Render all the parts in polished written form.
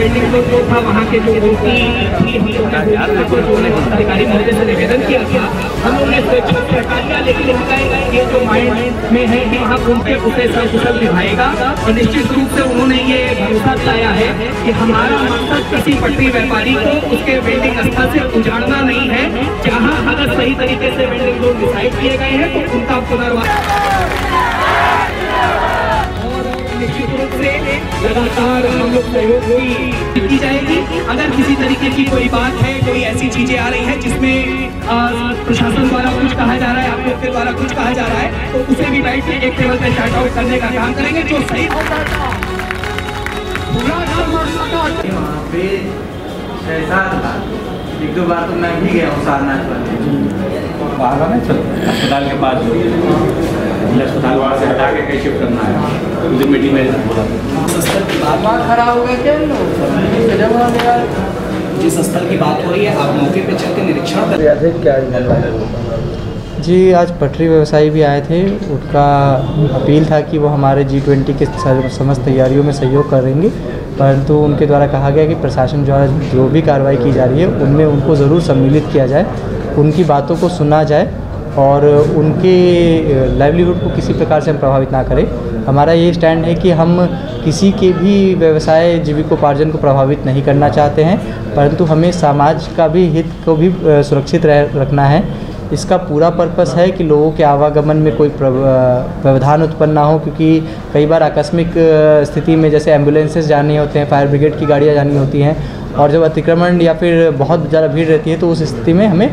वहाँ के जो अधिकारी महोदय से निवेदन किया गया, हम उन्हें स्वैच्छिक सरकारियाँ लेकिन ये जो माइंड में है वहाँ उनके उसे सकुशल निभाएगा। और निश्चित रूप से उन्होंने ये भरोसा दिलाया है कि हमारा मकसद किसी पटरी व्यापारी को उसके वेंडिंग स्थल से उजाड़ना नहीं है। जहाँ अगर सही तरीके से वेंडिंग लोन डिसाइड किए गए हैं तो उनका पुनर्वास लगातार हम लोग सहयोग की जाएगी। अगर किसी तरीके की कोई बात है, कोई ऐसी चीजें आ रही है जिसमें प्रशासन द्वारा कुछ कहा जा रहा है, आप लोग के द्वारा कुछ कहा जा रहा है, तो उसे भी बैठ के एक टेबल पर शार्ट आउट करने का काम करेंगे जो सही होता था। वहाँ पे 6-7 बार एक दो बार तो मैं भी गया हूँ सारनाथ पर, बाहर आना चलो अस्पताल के पास अस्पताल वहाँ से हटा के कैसे शिफ्ट करना है। मुझे मीटिंग में बोला बाबा खराब हो गया क्या लोग जिस स्थल की बात हो रही है, आप मौके पे चलते निरीक्षण कर रहे थे? जी, आज पटरी व्यवसायी भी आए थे, उनका अपील था कि वो हमारे G20 के समस्त तैयारियों में सहयोग करेंगे, परंतु उनके द्वारा कहा गया कि प्रशासन द्वारा जो भी कार्रवाई की जा रही है उनमें उनको ज़रूर सम्मिलित किया जाए, उनकी बातों को सुना जाए और उनके लाइवलीहुड को किसी प्रकार से हम प्रभावित ना करें। हमारा ये स्टैंड है कि हम किसी के भी व्यवसाय जीविकोपार्जन को प्रभावित नहीं करना चाहते हैं, परंतु हमें समाज का भी हित को भी सुरक्षित रखना है। इसका पूरा पर्पस है कि लोगों के आवागमन में कोई व्यवधान उत्पन्न ना हो, क्योंकि कई बार आकस्मिक स्थिति में जैसे एम्बुलेंसेस जाने होते हैं, फायर ब्रिगेड की गाड़ियाँ जानी होती हैं, और जब अतिक्रमण या फिर बहुत ज़्यादा भीड़ रहती है तो उस स्थिति में हमें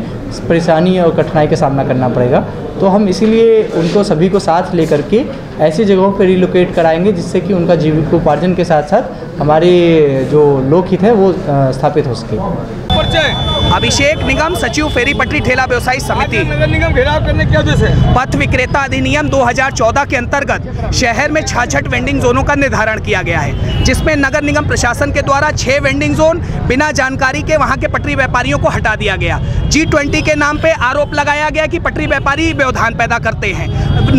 परेशानी और कठिनाई का सामना करना पड़ेगा। तो हम इसीलिए उनको सभी को साथ लेकर के ऐसी जगहों पर रिलोकेट कराएंगे जिससे कि उनका जीविकोपार्जन के साथ साथ हमारे जो लोकहित है वो स्थापित हो सके। अभिषेक निगम, सचिव, फेरी पटरी ठेला व्यवसायी समिति। नगर निगम घेराव करने की वजह से पथ विक्रेता अधिनियम 2014 के अंतर्गत शहर में 66 वेंडिंग जोनों का निर्धारण किया गया है, जिसमें नगर निगम प्रशासन के द्वारा 6 वेंडिंग जोन बिना जानकारी के वहां के पटरी व्यापारियों को हटा दिया गया। G20 के नाम पर आरोप लगाया गया कि पटरी व्यापारी व्यवधान पैदा करते हैं।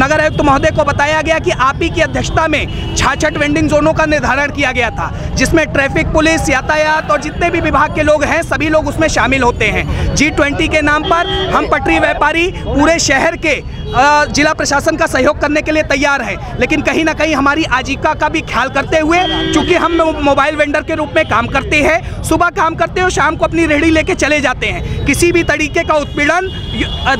नगर आयुक्त महोदय को बताया गया कि आप ही की अध्यक्षता में 66 वेंडिंग जोनों का निर्धारण किया गया था, जिसमें ट्रैफिक पुलिस, यातायात और जितने भी विभाग के लोग हैं सभी लोग उसमें शामिल होते हैं। G20 के नाम पर हम पटरी व्यापारी पूरे शहर के जिला प्रशासन का सहयोग करने के लिए तैयार हैं, लेकिन कहीं ना कहीं हमारी आजीविका का भी ख्याल करते हुए, चूँकि हम मोबाइल वेंडर के रूप में काम करते हैं, सुबह काम करते हैं और शाम को अपनी रेहड़ी लेके चले जाते हैं। किसी भी तरीके का उत्पीड़न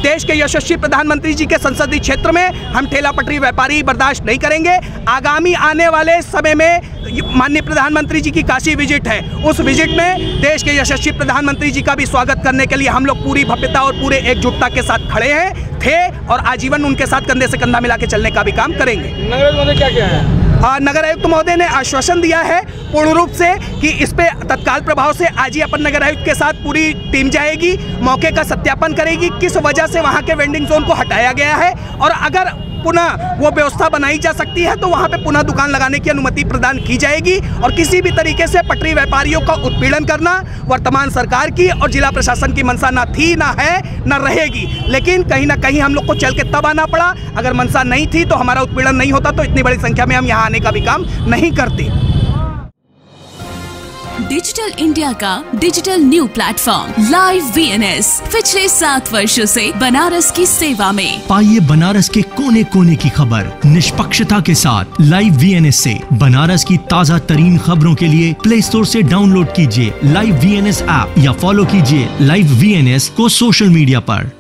देश के यशस्वी प्रधानमंत्री जी के संसदीय क्षेत्र में हम ठेला पटरी व्यापारी बर्दाश्त नहीं करेंगे। आगामी आने वाले समय में माननीय प्रधानमंत्री जी की काशी विजिट है, उस विजिट में देश के यशस्वी प्रधानमंत्री जी का भी स्वागत करने के लिए हम लोग पूरी भव्यता और पूरे एकजुटता के साथ खड़े हैं, थे और आजीवन उनके साथ कंधे से कंधा मिला के चलने का भी काम करेंगे। क्या है? नगर आयुक्त महोदय ने आश्वासन दिया है पूर्ण रूप से कि इस पे तत्काल प्रभाव से आज ही अपन नगर आयुक्त के साथ पूरी टीम जाएगी, मौके का सत्यापन करेगी किस वजह से वहाँ के वेंडिंग जोन को हटाया गया है, और अगर पुनः वो व्यवस्था बनाई जा सकती है तो वहाँ पे पुनः दुकान लगाने की अनुमति प्रदान की जाएगी। और किसी भी तरीके से पटरी व्यापारियों का उत्पीड़न करना वर्तमान सरकार की और जिला प्रशासन की मंशा ना थी, ना है, ना रहेगी। लेकिन कहीं ना कहीं हम लोग को चल के तब आना पड़ा, अगर मंशा नहीं थी तो हमारा उत्पीड़न नहीं होता, तो इतनी बड़ी संख्या में हम यहाँ आने का भी काम नहीं करते। डिजिटल इंडिया का digital new platform live VNS पिछले 7 वर्षों से बनारस की सेवा में। पाइए बनारस के कोने कोने की खबर निष्पक्षता के साथ। लाइव वीएनएस से बनारस की ताज़ा तरीन खबरों के लिए प्ले स्टोर से डाउनलोड कीजिए लाइव वीएनएस ऐप या फॉलो कीजिए लाइव वीएनएस को सोशल मीडिया पर।